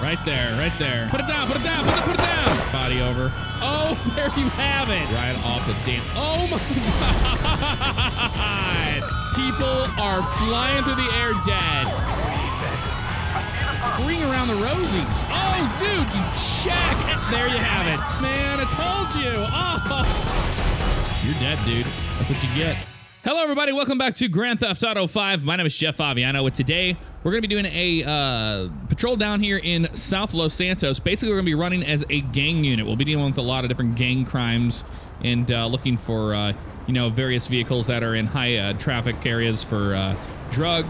Right there, right there. Put it down, put it down, put it down. Body over. Oh, there you have it. Right off the damn. Oh my God. People are flying through the air dead. Ring around the rosies. Oh, dude, you jack. There you have it. Man, I told you. Oh. You're dead, dude. That's what you get. Hello, everybody. Welcome back to Grand Theft Auto 5. My name is Jeff Fabiano. And today, we're going to be doing a patrol down here in South Los Santos. Basically, we're going to be running as a gang unit. We'll be dealing with a lot of different gang crimes and looking for, you know, various vehicles that are in high traffic areas for drug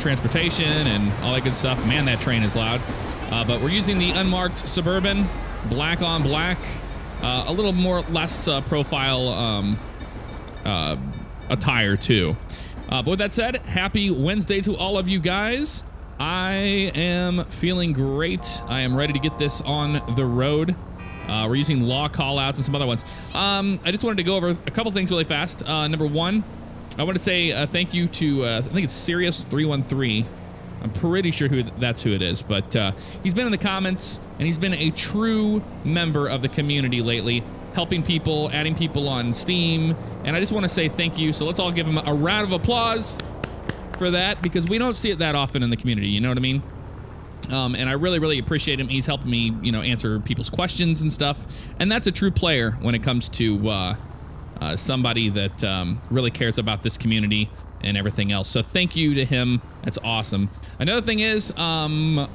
transportation and all that good stuff. Man, that train is loud. But we're using the unmarked Suburban, black on black, a little more less profile attire too. But with that said, happy Wednesday to all of you guys. I am feeling great. I am ready to get this on the road. We're using law callouts and some other ones. I just wanted to go over a couple things really fast. Number one, I want to say thank you to, I think it's Sirius313. I'm pretty sure that's who it is, but he's been in the comments, and he's been a true member of the community lately, helping people, adding people on Steam, and I just want to say thank you. So let's all give him a round of applause for that, because we don't see it that often in the community, you know what I mean? And I really, really appreciate him. He's helping me, you know, answer people's questions and stuff. And that's a true player when it comes to somebody that really cares about this community and everything else. So thank you to him. That's awesome. Another thing is, oh,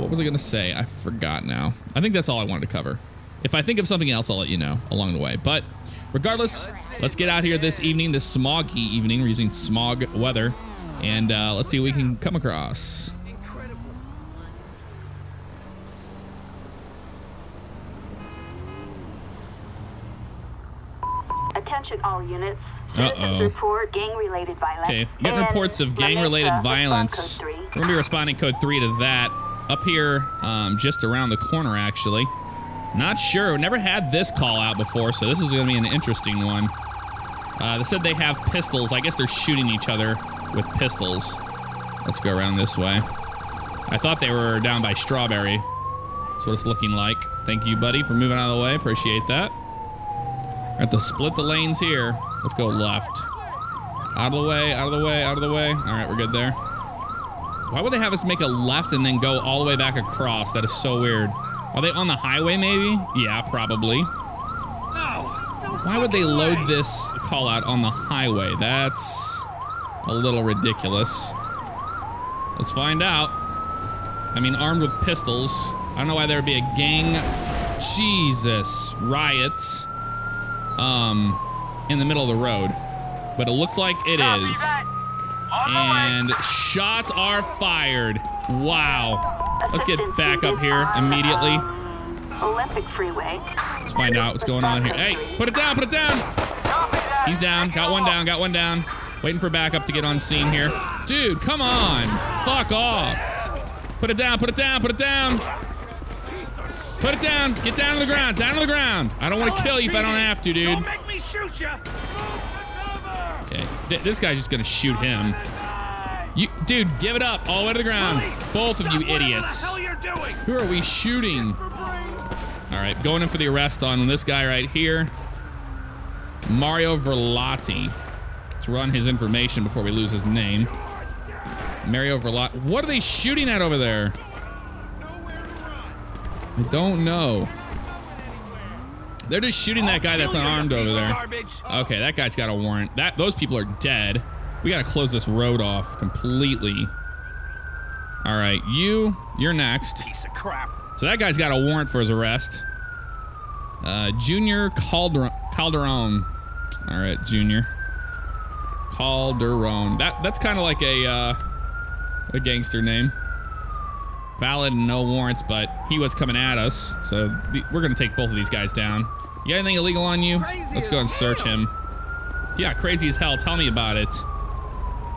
what was I going to say? I forgot now. I think that's all I wanted to cover. If I think of something else, I'll let you know along the way. But regardless, let's get out here this evening, this smoggy evening. We're using smog weather. And let's see what we can come across. Attention all units. Citizens report gang-related violence. Okay, we're getting reports of gang-related violence. We're going to be responding code 3 to that. Up here, just around the corner, actually. Not sure. Never had this call out before, so this is going to be an interesting one. They said they have pistols. I guess they're shooting each other with pistols. Let's go around this way. I thought they were down by Strawberry. That's what it's looking like. Thank you, buddy, for moving out of the way. Appreciate that. We're gonna have to split the lanes here. Let's go left. Out of the way, out of the way, out of the way. All right, we're good there. Why would they have us make a left and then go all the way back across? That is so weird. Are they on the highway maybe? Yeah, probably. Why would they load this call out on the highway? That's a little ridiculous. Let's find out. I mean, armed with pistols. I don't know why there would be a gang. Jesus, riots. In the middle of the road, but it looks like it is. And shots are fired. Wow. Let's get back up here immediately. Olympic Freeway. Let's find out what's going on here. Hey, put it down, put it down. He's down. Got one down, got one down. Waiting for backup to get on scene here. Dude, come on. Fuck off. Put it down, put it down, put it down. Put it down. Get down to the ground. Down to the ground. I don't want to kill you if I don't have to, dude. Don't make me shoot you. Okay. This guy's just going to shoot him. You, dude, give it up. All the way to the ground. Both of you idiots. Who are we shooting? All right. Going in for the arrest on this guy right here. Mario Verlotti. Let's run his information before we lose his name. Mario Verlotti. What are they shooting at over there? I don't know. They're just shooting that guy that's unarmed over there. Okay, that guy's got a warrant. Those people are dead. We gotta close this road off completely. All right, you're next. Piece of crap. So that guy's got a warrant for his arrest. Junior Calderon. All right, Junior Calderon. That's kind of like a gangster name. Valid and no warrants, but he was coming at us, so we're gonna take both of these guys down. You got anything illegal on you? Let's go and search him. Yeah, crazy as hell. Tell me about it.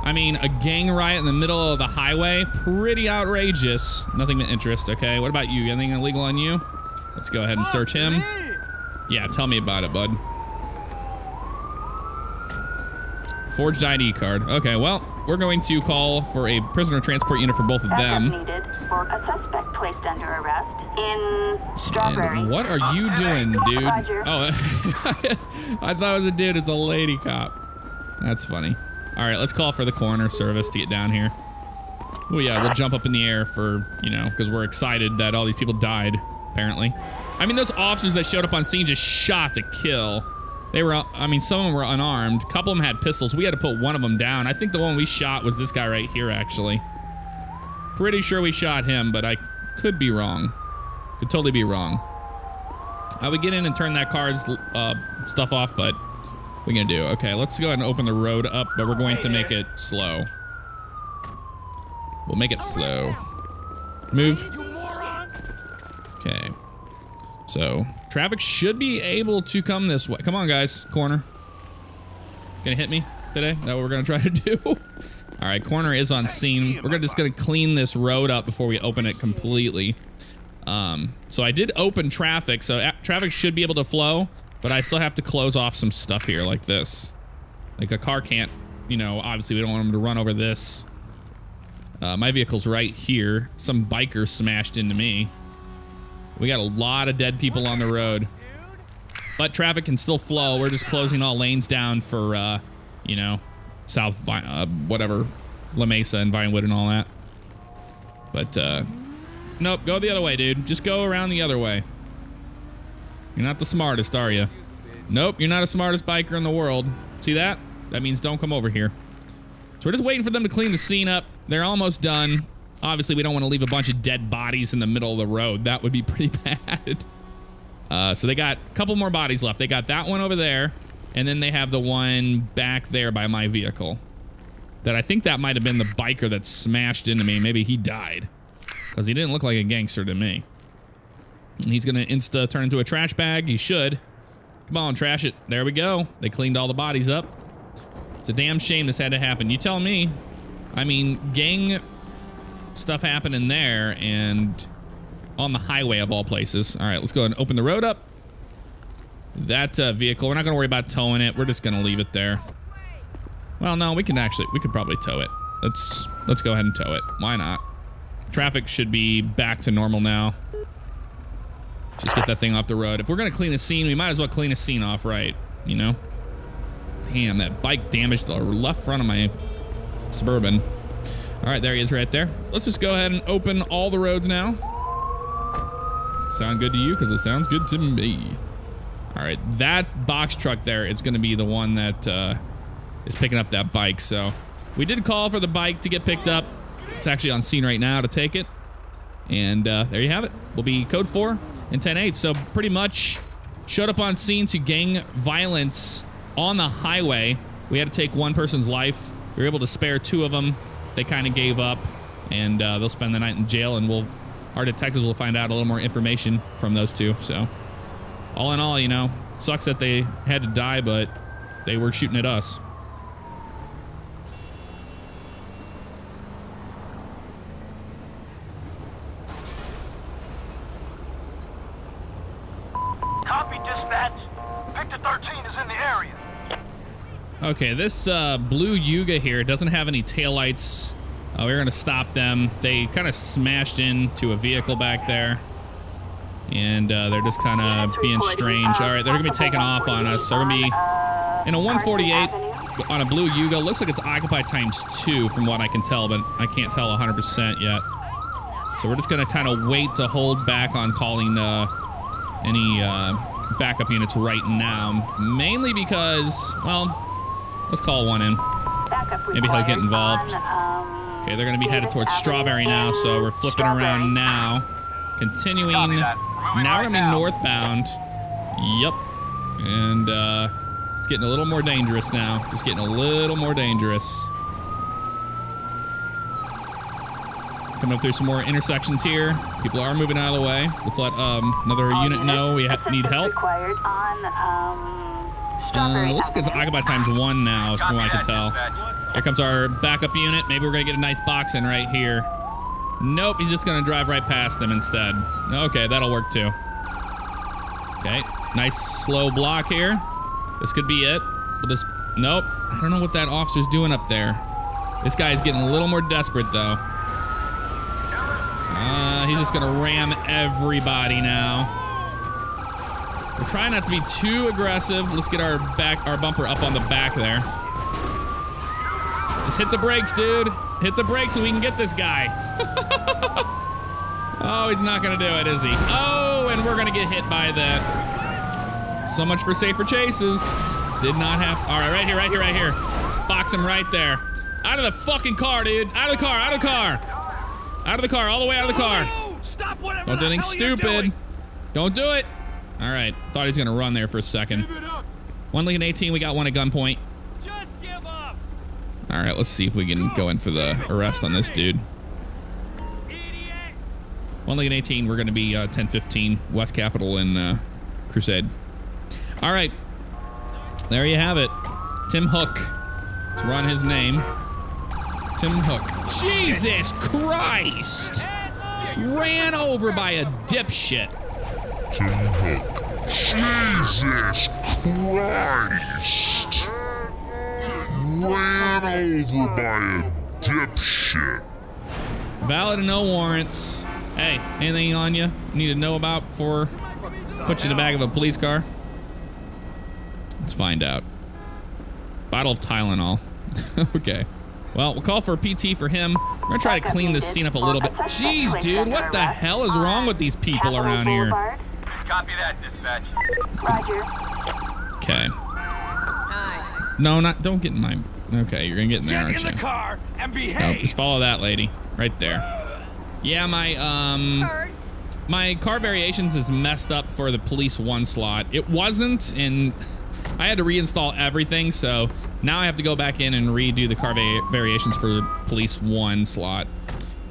I mean, a gang riot in the middle of the highway? Pretty outrageous. Nothing of interest, okay? What about you? You got anything illegal on you? Let's go ahead and search him. Yeah, tell me about it, bud. Forged ID card. Okay, well, we're going to call for a prisoner transport unit for both of them. Needed for a suspect placed under arrest in Strawberry. And what are you doing, dude? Roger. Oh, I thought it was a dude. It's a lady cop. That's funny. All right, let's call for the coroner service to get down here. Oh, yeah, we'll jump up in the air for, you know, because we're excited that all these people died, apparently. I mean, those officers that showed up on scene just shot to kill. They were, I mean, some of them were unarmed. A couple of them had pistols. We had to put one of them down. I think the one we shot was this guy right here, actually. Pretty sure we shot him, but I could be wrong. Could totally be wrong. I would get in and turn that car's stuff off, but we're gonna do. Okay, let's go ahead and open the road up, but we're going to make it slow. We'll make it slow. Move. Okay. So traffic should be able to come this way. Come on, guys. Corner. Gonna hit me today? That's what we're gonna try to do. All right, corner is on scene. We're just gonna clean this road up before we open it completely. So I did open traffic, so traffic should be able to flow, but I still have to close off some stuff here like this. Like a car can't, you know, obviously we don't want them to run over this. My vehicle's right here. Some biker smashed into me. We got a lot of dead people on the road, but traffic can still flow. We're just closing all lanes down for, you know, South, whatever, La Mesa and Vinewood and all that. But, nope, go the other way, dude. Just go around the other way. You're not the smartest, are you? Nope, you're not the smartest biker in the world. See that? That means don't come over here. So we're just waiting for them to clean the scene up. They're almost done. Obviously, we don't want to leave a bunch of dead bodies in the middle of the road. That would be pretty bad. So they got a couple more bodies left. They got that one over there, and then they have the one back there by my vehicle. That I think that might have been the biker that smashed into me. Maybe he died, because he didn't look like a gangster to me. And he's going to insta-turn into a trash bag. He should. Come on, trash it. There we go. They cleaned all the bodies up. It's a damn shame this had to happen. You tell me. I mean, gang stuff happening there and on the highway of all places. All right, let's go ahead and open the road up. That vehicle, we're not going to worry about towing it. We're just going to leave it there. Well, no, we could probably tow it. Let's go ahead and tow it. Why not? Traffic should be back to normal now. Just get that thing off the road. If we're going to clean a scene, we might as well clean a scene off, right? You know? Damn, that bike damaged the left front of my Suburban. All right, there he is right there. Let's just go ahead and open all the roads now. Sound good to you? Because it sounds good to me. All right, that box truck there is going to be the one that is picking up that bike. So we did call for the bike to get picked up. It's actually on scene right now to take it. And there you have it. We'll be code 4 and 10-8. So pretty much showed up on scene to gang violence on the highway. We had to take one person's life. We were able to spare two of them. They kind of gave up, and they'll spend the night in jail, and our detectives will find out a little more information from those two. So all in all, you know, sucks that they had to die, but they were shooting at us. Copy, dispatch. Victor 13 is in the area. Okay, this blue Yuga here doesn't have any taillights. We're going to stop them. They kind of smashed into a vehicle back there. And they're just kind of being strange. All right, they're going to be taking off on us. So we're going to be in a 148 on a blue Yuga. Looks like it's occupied ×2 from what I can tell, but I can't tell 100% yet. So we're just going to kind of wait to hold back on calling any backup units right now. Mainly because, well, let's call one in. Maybe he'll get involved. Okay, they're going to be headed towards Strawberry now, so we're flipping around now. Continuing. Now we're going to be northbound. Yep. And it's getting a little more dangerous now. Just getting a little more dangerous. Coming up through some more intersections here. People are moving out of the way. Let's let another unit know we need help. Looks like it's occupied ×1 now, from what I can tell. Here comes our backup unit. Maybe we're going to get a nice box in right here. Nope, he's just going to drive right past them instead. Okay, that'll work too. Okay, nice slow block here. This could be it. We'll just, nope. I don't know what that officer's doing up there. This guy's getting a little more desperate, though. He's just gonna ram everybody now. We're trying not to be too aggressive. Let's get our bumper up on the back there. Just hit the brakes, dude. Hit the brakes so we can get this guy. Oh, he's not gonna do it, is he? Oh, and we're gonna get hit by that. So much for safer chases. Did not have. All right, right here, right here, right here. Box him right there. Out of the fucking car, dude. Out of the car, out of the car. Out of the car, all the way out of the car. Stop whatever. Don't do anything stupid. Don't do it. All right, thought he was gonna run there for a second. One Lincoln 18, we got one at gunpoint. Just give up. All right, let's see if we can go in for the arrest on this dude. Idiot. One Lincoln 18, we're gonna be 1015 West Capitol and Crusade. All right, there you have it. Tim Hook. Let's run his name. Tim Hook. Jesus Christ! Ran over by a dipshit. Tim Hook. Jesus Christ! Ran over by a dipshit. Valid and no warrants. Hey, anything on you need to know about before put you in the back of a police car? Let's find out. Bottle of Tylenol. Okay. Well, we'll call for a PT for him. We're gonna try to clean this scene up a little bit. Jeez, dude, what the hell is wrong with these people around here? Copy that, dispatch. Roger. Okay. No, not. Don't get in my. Okay, you're gonna get in there, aren't you? Get in the car and behave. No, just follow that lady right there. Yeah, my car variations is messed up for the police one slot. It wasn't, and I had to reinstall everything, so now I have to go back in and redo the car variations for police one slot.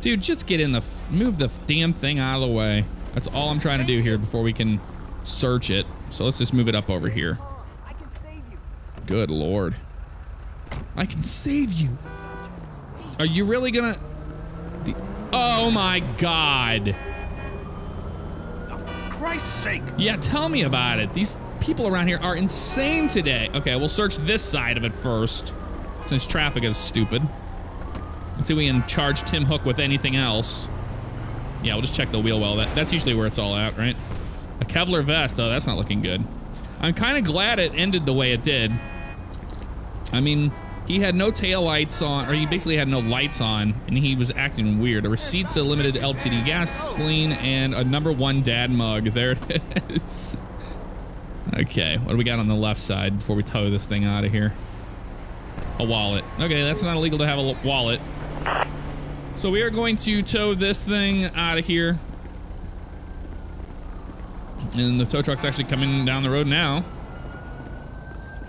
Dude, just get in the move the damn thing out of the way. That's all I'm trying to do here before we can search it. So let's just move it up over here. Good Lord. I can save you. Are you really gonna? Oh my God. Oh, for Christ's sake. Yeah, tell me about it. These people around here are insane today. Okay, we'll search this side of it first, since traffic is stupid. Let's see if we can charge Tim Hook with anything else. Yeah, we'll just check the wheel well. That's usually where it's all at, right? A Kevlar vest. Oh, that's not looking good. I'm kind of glad it ended the way it did. I mean, he had no tail lights on, or he basically had no lights on, and he was acting weird. A receipt to limited LTD gasoline and a #1 dad mug. There it is. Okay, what do we got on the left side before we tow this thing out of here? A wallet. Okay, that's not illegal to have a wallet. So we are going to tow this thing out of here. And the tow truck's actually coming down the road now.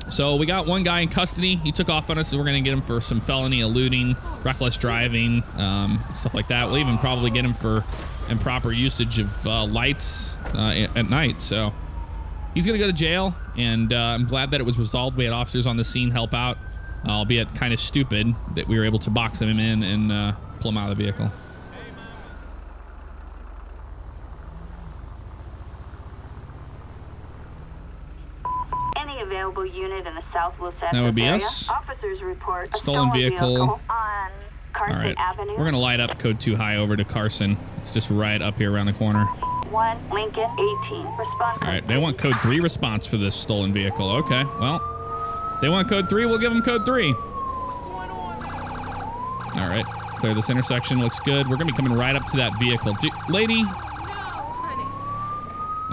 So we got one guy in custody. He took off on us, so we're gonna get him for some felony eluding, reckless driving, stuff like that. We'll even probably get him for improper usage of lights at night, so. He's gonna go to jail, and I'm glad that it was resolved. We had officers on the scene help out, albeit kind of stupid that we were able to box him in and pull him out of the vehicle. Any available unit in the South Los Santos. That would be us. Officers report stolen vehicle on Carson Avenue. We're gonna light up code 2 high over to Carson. It's just right up here around the corner. 1 Lincoln 18 response. All right, they want code 3 response for this stolen vehicle. Okay, well, they want code 3. We'll give them code 3. All right. Clear this intersection, looks good. We're gonna be coming right up to that vehicle. Dude, lady. No, honey.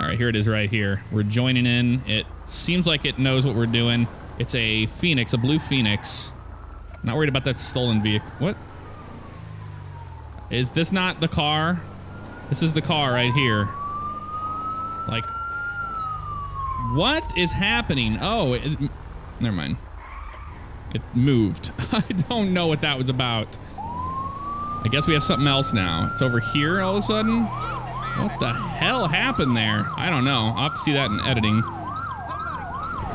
All right, here it is right here. We're joining in. It seems like it knows what we're doing. It's a Phoenix, a blue Phoenix. Not worried about that stolen vehicle. What? Is this not the car? This is the car right here. Like, what is happening? Oh, never mind. It moved. I don't know what that was about. I guess we have something else now. It's over here all of a sudden. What the hell happened there? I don't know. I'll have to see that in editing.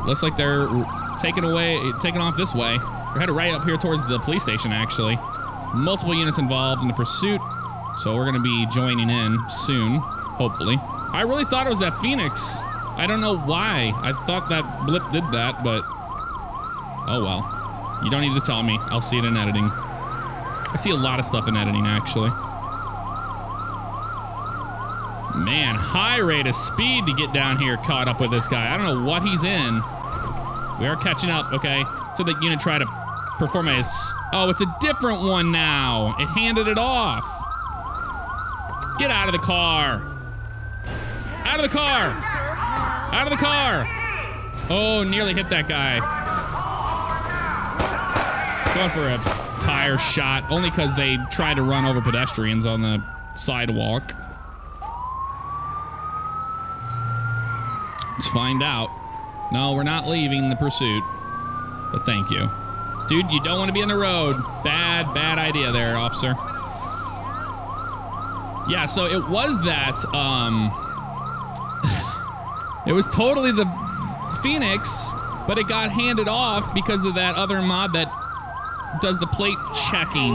Looks like they're taking off this way. We're headed right up here towards the police station, actually. Multiple units involved in the pursuit. So we're gonna be joining in soon, hopefully. I really thought it was that Phoenix. I don't know why. I thought that blip did that, but oh well. You don't need to tell me. I'll see it in editing. I see a lot of stuff in editing, actually. Man, high rate of speed to get down here caught up with this guy. I don't know what he's in. We are catching up, okay. So the unit tried to perform a... Oh, it's a different one now. It handed it off. Get out of the car. Out of the car. Out of the car. Oh, nearly hit that guy. Going for a tire shot, only because they tried to run over pedestrians on the sidewalk. Let's find out. No, we're not leaving the pursuit, but thank you. Dude, you don't want to be on the road. Bad idea there, officer. Yeah, so it was that, it was totally the Phoenix, but it got handed off because of that other mod that does the plate checking.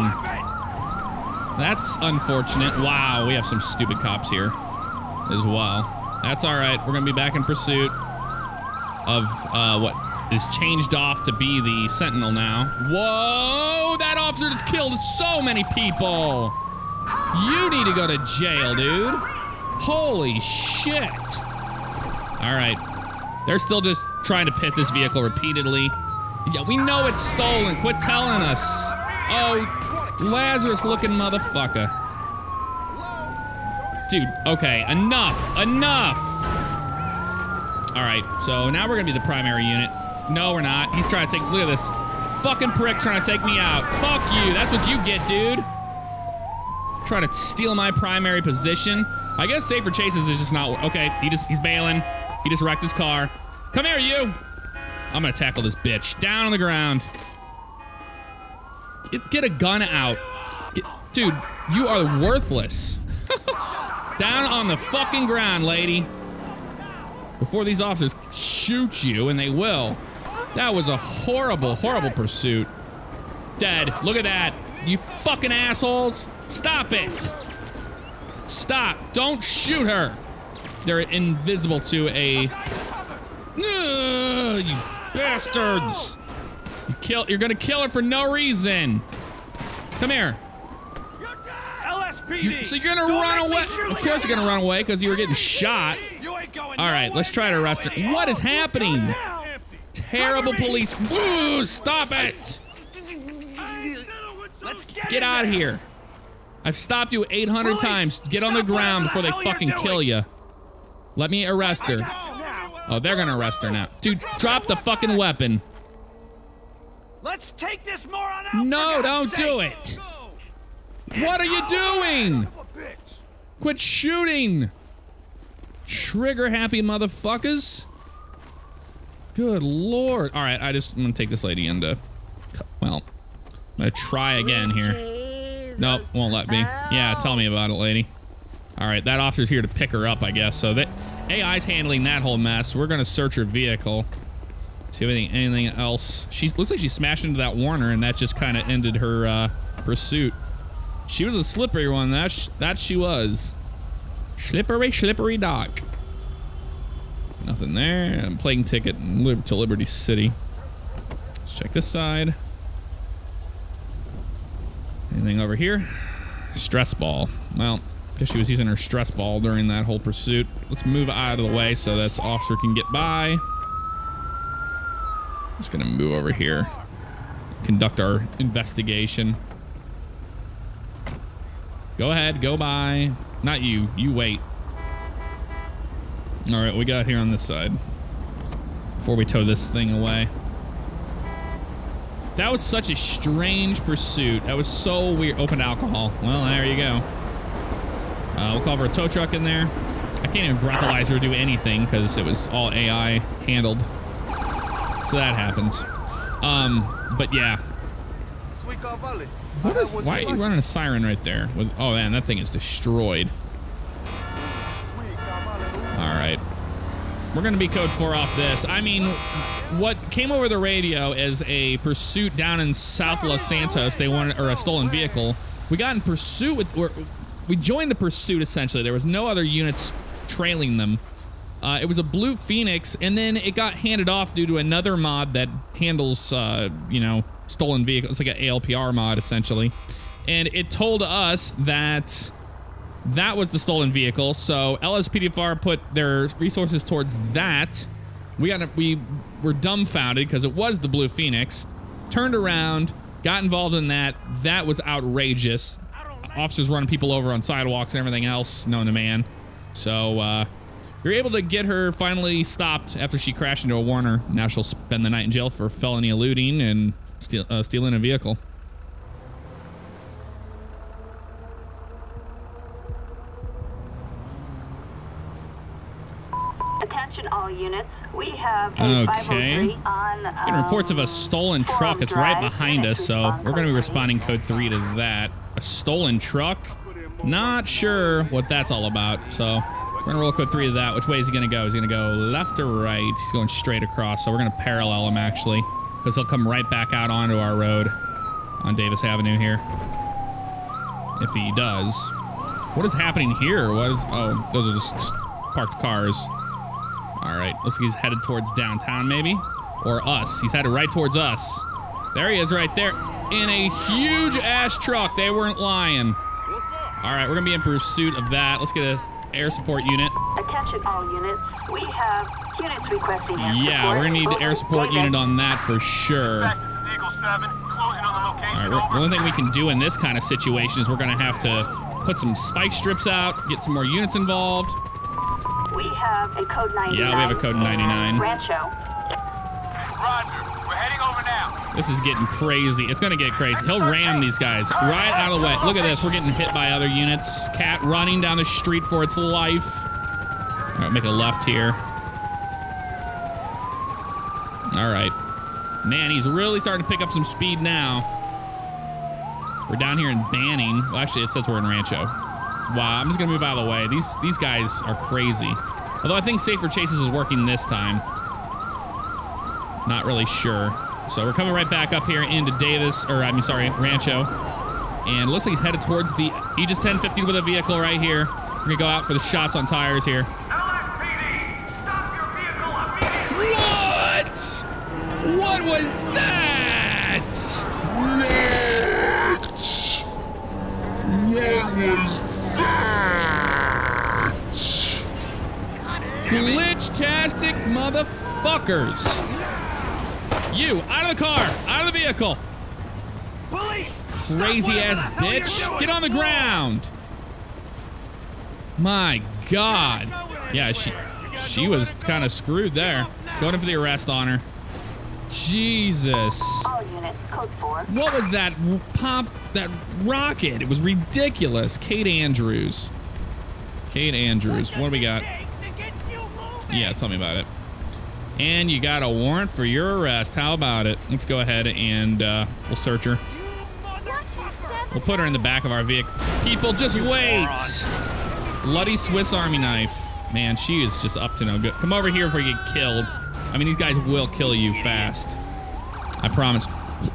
That's unfortunate. Wow, we have some stupid cops here as well. That's all right. We're going to be back in pursuit of what is changed off to be the Sentinel now. Whoa, that officer just killed so many people. You need to go to jail, dude. Holy shit. All right. They're still just trying to pit this vehicle repeatedly. Yeah, we know it's stolen. Quit telling us. Oh, Lazarus-looking motherfucker. Dude, okay, enough. All right, so now we're gonna be the primary unit. No, we're not. He's trying to take, look at this fucking prick trying to take me out. Fuck you, that's what you get, dude. Try to steal my primary position. I guess safer chases is just not, okay, he's bailing. He just wrecked his car. Come here, you. I'm gonna tackle this bitch. Down on the ground. Get a gun out. Dude, you are worthless. Down on the fucking ground, lady. Before these officers shoot you, and they will. That was a horrible, horrible pursuit. Dead. Look at that. You fucking assholes. Stop it. Stop. Don't shoot her. They're invisible to a... you bastards. You're gonna kill her for no reason. Come here. LSPD. So you're gonna run away. Of course you're gonna run away because you were getting shot. All right, let's try to arrest her. What is happening? Terrible police. Woo, stop it. Get out of here. I've stopped you 800 times. Get on the ground before they fucking kill you. Let me arrest her. Oh, they're gonna arrest her now. Dude, drop the fucking weapon. Let's take this moron out. No, don't do it. What are you doing? Quit shooting. Trigger happy motherfuckers. Good lord. All right, I'm gonna take this lady into, well, I'm gonna try again here. Nope, won't let me. Yeah, tell me about it, lady. All right, that officer's here to pick her up, I guess. So that AI's handling that whole mess. We're gonna search her vehicle. See if anything else. She looks like she smashed into that Warner, and that just kind of ended her pursuit. She was a slippery one. That she was. Slippery dock. Nothing there. I'm playing ticket to Liberty City. Let's check this side. Anything over here? Stress ball. Well, because she was using her stress ball during that whole pursuit. Let's move out of the way so that officer can get by. I'm just gonna move over here. Conduct our investigation. Go ahead, go by. Not you, you wait. All right, we got here on this side. Before we tow this thing away. That was such a strange pursuit. That was so weird. Open alcohol. Well, there you go. We'll call for a tow truck in there. I can't even breathalyze or do anything because it was all AI handled. So that happens. But yeah. Why are you running a siren right there? Oh man, that thing is destroyed. All right. We're gonna be code 4 off this. I mean, what came over the radio is a pursuit down in South Los Santos. They wanted, or a stolen vehicle. We got in pursuit with, we joined the pursuit, essentially. There was no other units trailing them. It was a blue Phoenix, and then it got handed off due to another mod that handles, you know, stolen vehicles. It's like an ALPR mod, essentially. And it told us that That was the stolen vehicle. So LSPDFR put their resources towards that. We were dumbfounded because it was the Blue Phoenix. Turned around, got involved in that. That was outrageous. Officers running people over on sidewalks and everything else known to man. So we were able to get her finally stopped after she crashed into a Warner. Now she'll spend the night in jail for felony eluding and stealing a vehicle. Units. We have a 503 on, getting reports of a stolen truck. It's right behind us, so we're going to be responding code 3 to that. A stolen truck? Not sure what that's all about, so we're going to roll code 3 to that. Which way is he going to go? Is he going to go left or right? He's going straight across, so we're going to parallel him, actually, because he'll come right back out onto our road on Davis Avenue here. If he does. What is happening here? Oh, those are just parked cars. All right, looks like he's headed towards downtown, maybe? Or us. He's headed right towards us. There he is right there in a huge-ass truck. They weren't lying. All right, we're going to be in pursuit of that. Let's get an air support unit. Attention all units. We have units requesting air support. Yeah, we're going to need an air support unit on that for sure. All right, the only thing we can do in this kind of situation is we're going to have to put some spike strips out, get some more units involved. We have a code 99. Yeah, we have a code 99. Rancho. Roger. We're heading over now. This is getting crazy. It's going to get crazy. He'll ram these guys right out of the way. Look at this. We're getting hit by other units. Cat running down the street for its life. All right, make a left here. All right. Man, he's really starting to pick up some speed now. We're down here in Banning. Well, actually, it says we're in Rancho. Wow, I'm just going to move out of the way. These guys are crazy. Although I think Safer Chases is working this time. Not really sure. So we're coming right back up here into Davis, or I mean, sorry, Rancho. And it looks like he's headed towards the, he just 1050 with a vehicle right here. We're going to go out for the shots on tires here. LSPD, stop your vehicle immediately. What was that? What was that? Glitch-tastic motherfuckers. You, out of the car, out of the vehicle. Police! Crazy-ass bitch. Get on the ground. My God. Yeah, she was kind of screwed there. Going in for the arrest on her. Jesus. All units, code 4. What was that pop, that rocket? It was ridiculous. Kate Andrews. Kate Andrews. What do we got? Yeah, tell me about it. And you got a warrant for your arrest. How about it? Let's go ahead and we'll search her. We'll put her in the back of our vehicle. People, just wait. Bloody Swiss Army knife. Man, she is just up to no good. Come over here before you get killed. I mean, these guys will kill you fast. I promise.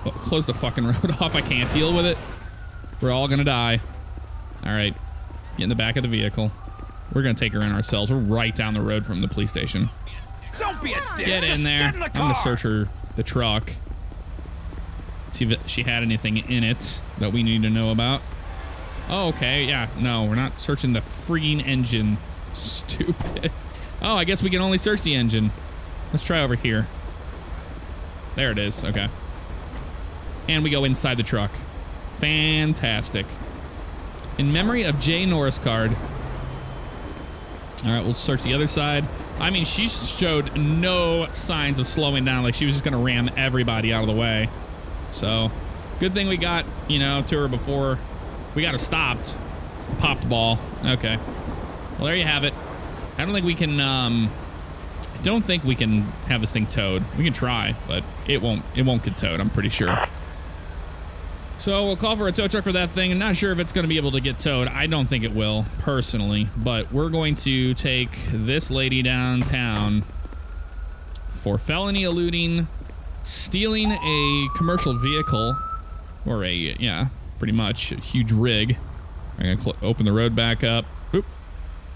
Close the fucking road off. I can't deal with it. We're all gonna die. All right. Get in the back of the vehicle. We're gonna take her in ourselves. We're right down the road from the police station. Don't be a dick. Get in there. Get in the car. I'm gonna search her, the truck. See if she had anything in it that we need to know about. Oh, okay. Yeah. No, we're not searching the freaking engine. Stupid. Oh, I guess we can only search the engine. Let's try over here. There it is. Okay. And we go inside the truck. Fantastic. In memory of Jay Norris card. All right, we'll search the other side. I mean, she showed no signs of slowing down. Like, she was just going to ram everybody out of the way. So, good thing we got, you know, to her before we got her stopped. Popped ball. Okay. Well, there you have it. I don't think we can... don't think we can have this thing towed. We can try, but it won't get towed, I'm pretty sure. So we'll call for a tow truck for that thing. I'm not sure if it's going to be able to get towed. I don't think it will, personally. But we're going to take this lady downtown for felony eluding, stealing a commercial vehicle, or a, yeah, pretty much, a huge rig. I'm going to open the road back up. Oop.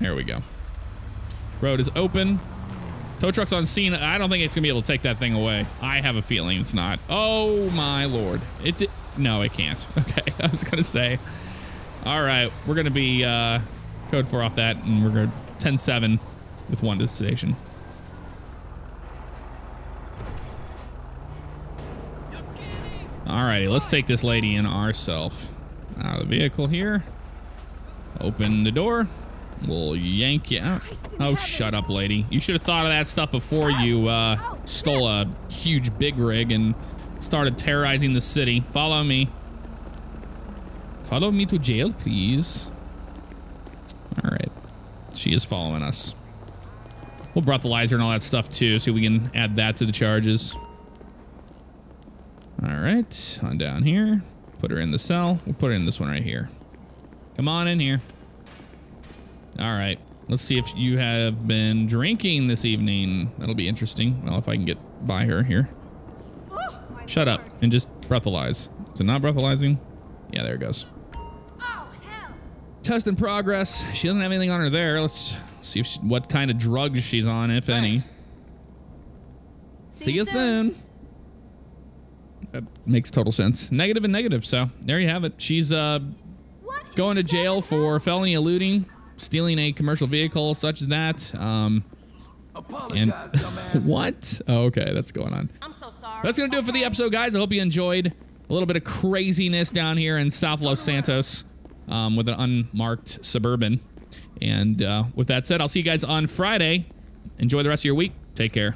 There we go. Road is open. Tow truck's on scene. I don't think it's going to be able to take that thing away. I have a feeling it's not. Oh, my Lord. It did. No, it can't. Okay, I was going to say. All right, we're going to be Code 4 off that, and we're going to 10-7 with 1 to the station. Alrighty, let's take this lady in ourselves. Out of the vehicle here. Open the door. We'll yank you out. Oh, shut up, lady. You should have thought of that stuff before you stole a huge big rig and started terrorizing the city. Follow me. Follow me to jail, please. All right. She is following us. We'll breathalyze her and all that stuff, too, so we can add that to the charges. All right. On down here. Put her in the cell. We'll put her in this one right here. Come on in here. All right. Let's see if you have been drinking this evening. That'll be interesting. Well, if I can get by her here. Oh, shut up and just breathalyze. Is it not breathalyzing? Yeah, there it goes. Oh, hell. Test in progress. She doesn't have anything on her there. Let's see if what kind of drugs she's on, if any. See you soon. That makes total sense. Negative and negative. So there you have it. She's going to jail for felony eluding, stealing a commercial vehicle, such as that. Apologize, what? Oh, okay, that's going on. I'm so sorry. That's gonna do it for the episode, guys. I hope you enjoyed a little bit of craziness down here in South Los Santos with an unmarked Suburban. And with that said, I'll see you guys on Friday. Enjoy the rest of your week. Take care.